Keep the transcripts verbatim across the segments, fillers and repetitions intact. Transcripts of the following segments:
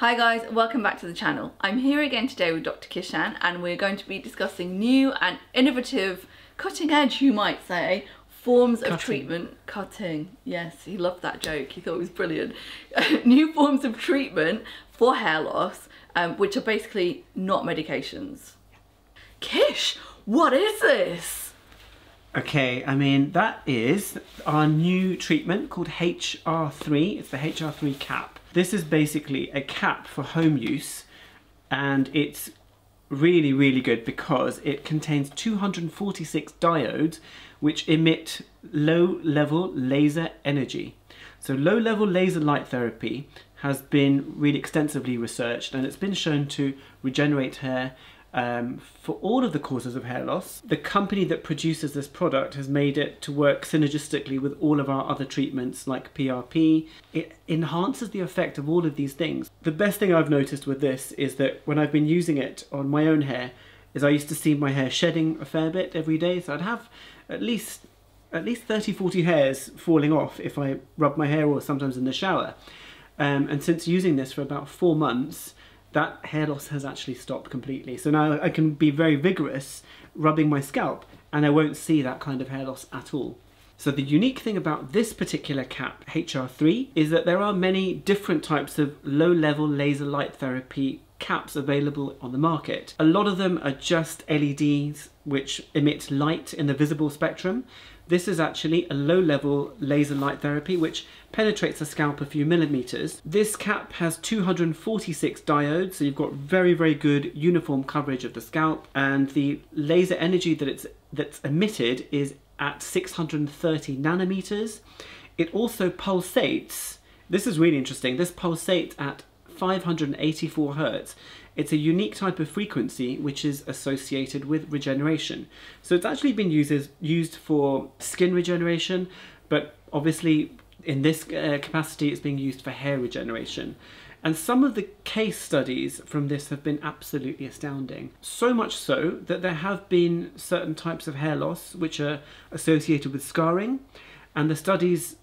Hi guys, welcome back to the channel. I'm here again today with Dr Kishan and we're going to be discussing new and innovative, cutting edge you might say, forms cutting. of treatment. Cutting, yes, he loved that joke, he thought it was brilliant. New forms of treatment for hair loss, um, which are basically not medications. Kish, what is this? Okay, I mean that is our new treatment called H R three, it's the H R three cap. This is basically a cap for home use and it's really, really good because it contains two hundred forty-six diodes which emit low-level laser energy. So low-level laser light therapy has been really extensively researched and it's been shown to regenerate hair um, for all of the causes of hair loss. The company that produces this product has made it to work synergistically with all of our other treatments like P R P. It enhances the effect of all of these things. The best thing I've noticed with this is that when I've been using it on my own hair is I used to see my hair shedding a fair bit every day, so I'd have at least at least thirty, forty hairs falling off if I rub my hair or sometimes in the shower. Um, and since using this for about four months, that hair loss has actually stopped completely. So now I can be very vigorous rubbing my scalp and I won't see that kind of hair loss at all. So the unique thing about this particular cap, H R three, is that there are many different types of low-level laser light therapy caps available on the market. A lot of them are just L E Ds which emit light in the visible spectrum. This is actually a low-level laser light therapy which penetrates the scalp a few millimeters. This cap has two hundred forty-six diodes, so you've got very, very good uniform coverage of the scalp, and the laser energy that it's that's emitted is at six hundred thirty nanometers. It also pulsates. This is really interesting. This pulsates at five hundred eighty-four hertz. It's a unique type of frequency which is associated with regeneration. So it's actually been uses, used for skin regeneration, but obviously in this uh, capacity it's being used for hair regeneration. And some of the case studies from this have been absolutely astounding. So much so that there have been certain types of hair loss which are associated with scarring, and the studies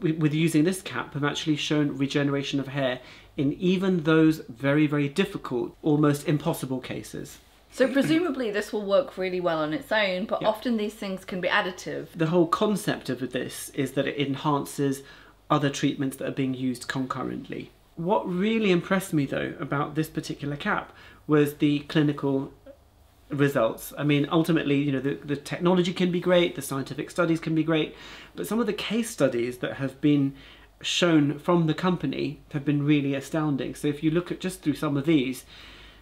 with using this cap have actually shown regeneration of hair in even those very, very difficult, almost impossible cases. So presumably this will work really well on its own, but yeah. Often these things can be additive. The whole concept of this is that it enhances other treatments that are being used concurrently. What really impressed me though about this particular cap was the clinical results. I mean, ultimately, you know, the, the technology can be great, the scientific studies can be great, but some of the case studies that have been shown from the company have been really astounding. So if you look at just through some of these,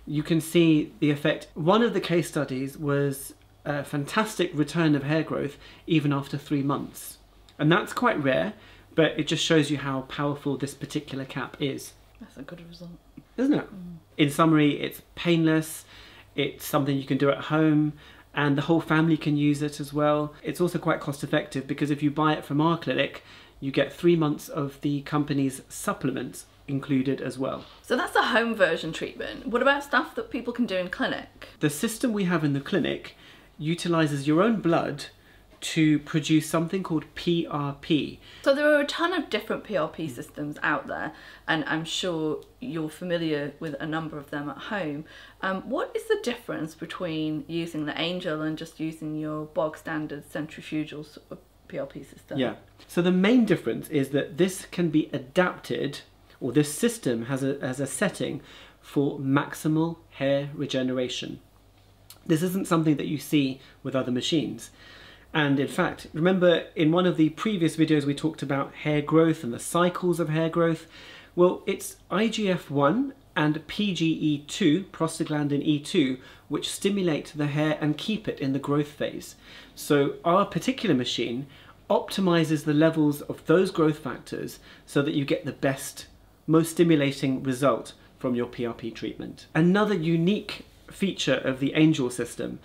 you can see the effect. One of the case studies was a fantastic return of hair growth even after three months. And that's quite rare, but it just shows you how powerful this particular cap is. That's a good result. Isn't it? Mm. In summary, it's painless. It's something you can do at home and the whole family can use it as well. It's also quite cost effective because if you buy it from our clinic, you get three months of the company's supplements included as well. So that's a home version treatment. What about stuff that people can do in clinic? The system we have in the clinic utilizes your own blood to produce something called P R P. So there are a ton of different P R P systems out there and I'm sure you're familiar with a number of them at home. Um, what is the difference between using the Angel and just using your bog standard centrifugal sort of P R P system? Yeah, so the main difference is that this can be adapted, or this system has a, has a setting for maximal hair regeneration. This isn't something that you see with other machines. And in fact, remember in one of the previous videos we talked about hair growth and the cycles of hair growth. Well, it's I G F one and P G E two, prostaglandin E two, which stimulate the hair and keep it in the growth phase. So our particular machine optimizes the levels of those growth factors so that you get the best, most stimulating result from your P R P treatment. Another unique feature of the Angel system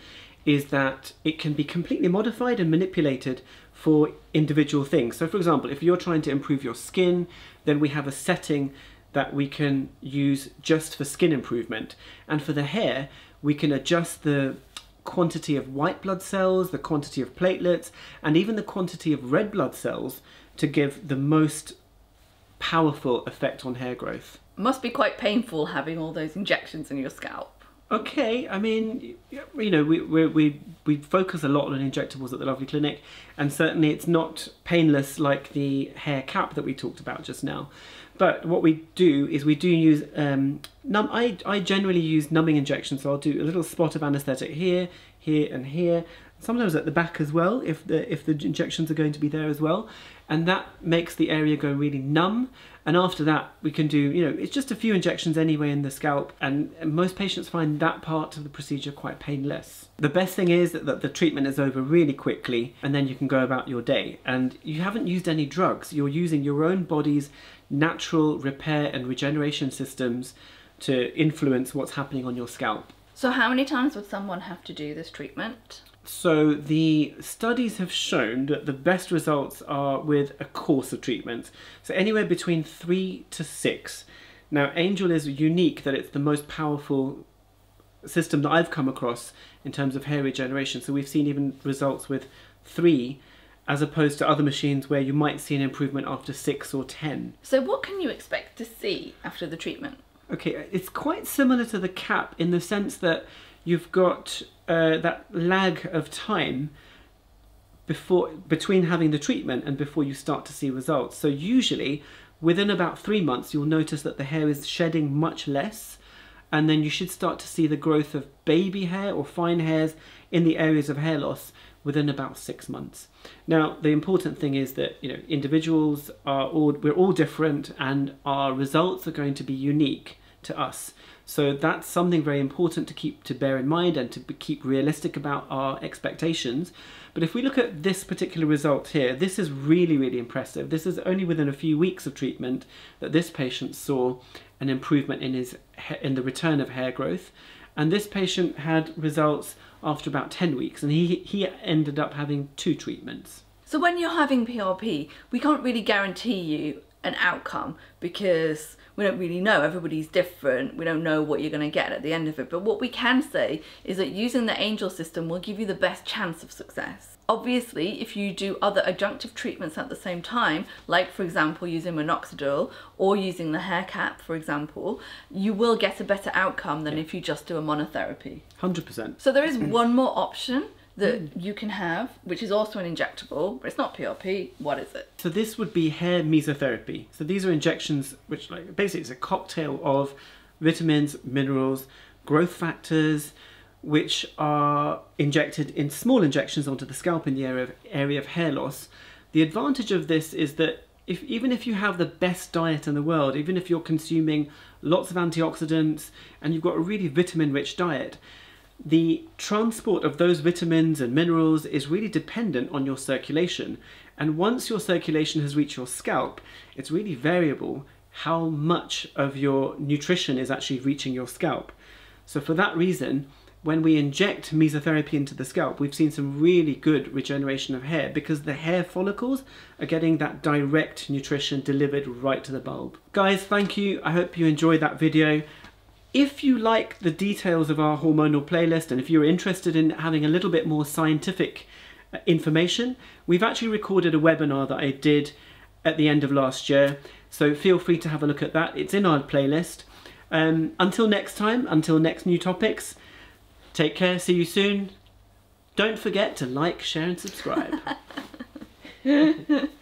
is that it can be completely modified and manipulated for individual things. So for example, if you're trying to improve your skin, then we have a setting that we can use just for skin improvement. And for the hair, we can adjust the quantity of white blood cells, the quantity of platelets, and even the quantity of red blood cells to give the most powerful effect on hair growth. must be quite painful having all those injections in your scalp. Okay, I mean, you know, we, we we we focus a lot on injectables at the Lovely Clinic, and certainly it's not painless like the hair cap that we talked about just now. But what we do is we do use, um, num I, I generally use numbing injections, so I'll do a little spot of anaesthetic here, here and here, sometimes at the back as well, if the, if the injections are going to be there as well. And that makes the area go really numb. And after that, we can do, you know, it's just a few injections anyway in the scalp, and most patients find that part of the procedure quite painless. The best thing is that the treatment is over really quickly, and then you can go about your day. And you haven't used any drugs. You're using your own body's natural repair and regeneration systems to influence what's happening on your scalp. So how many times would someone have to do this treatment? So the studies have shown that the best results are with a course of treatment. So anywhere between three to six. Now, Angel is unique that it's the most powerful system that I've come across in terms of hair regeneration. So we've seen even results with three, as opposed to other machines where you might see an improvement after six or ten. So what can you expect to see after the treatment? Okay, it's quite similar to the cap in the sense that you've got uh, that lag of time before between having the treatment and before you start to see results. So usually within about three months you'll notice that the hair is shedding much less, and then you should start to see the growth of baby hair or fine hairs in the areas of hair loss within about six months. Now, the important thing is that, you know, individuals are all, we're all different, and our results are going to be unique to us. So that's something very important to keep to bear in mind and to be, keep realistic about our expectations. But if we look at this particular result here, this is really, really impressive. This is only within a few weeks of treatment that this patient saw an improvement in his in the return of hair growth. And this patient had results after about ten weeks, and he, he ended up having two treatments. So when you're having P R P, we can't really guarantee you an outcome because we don't really know. Everybody's different. We don't know what you're going to get at the end of it. But what we can say is that using the Angel system will give you the best chance of success. Obviously, if you do other adjunctive treatments at the same time, like for example using minoxidil or using the hair cap, for example, you will get a better outcome than yeah. if you just do a monotherapy. one hundred percent. So there is one more option that mm. you can have, which is also an injectable, but it's not P R P. What is it? So this would be hair mesotherapy. So these are injections which, like, basically it's a cocktail of vitamins, minerals, growth factors, which are injected in small injections onto the scalp in the area of, area of hair loss. The advantage of this is that if, even if you have the best diet in the world, even if you're consuming lots of antioxidants and you've got a really vitamin-rich diet, the transport of those vitamins and minerals is really dependent on your circulation. And once your circulation has reached your scalp, it's really variable how much of your nutrition is actually reaching your scalp. So for that reason, when we inject mesotherapy into the scalp, we've seen some really good regeneration of hair because the hair follicles are getting that direct nutrition delivered right to the bulb. Guys, thank you. I hope you enjoyed that video. If you like the details of our hormonal playlist, and if you're interested in having a little bit more scientific information, we've actually recorded a webinar that I did at the end of last year. So feel free to have a look at that. It's in our playlist. Um, until next time, until next new topics, take care, see you soon. Don't forget to like, share and subscribe.